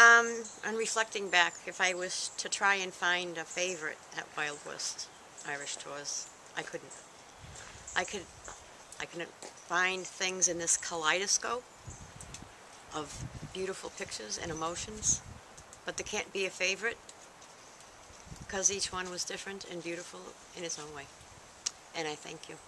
I'm reflecting back, if I was to try and find a favorite at Wild West Irish Tours, I couldn't. I couldn't find things in this kaleidoscope of beautiful pictures and emotions, but there can't be a favorite because each one was different and beautiful in its own way. And I thank you.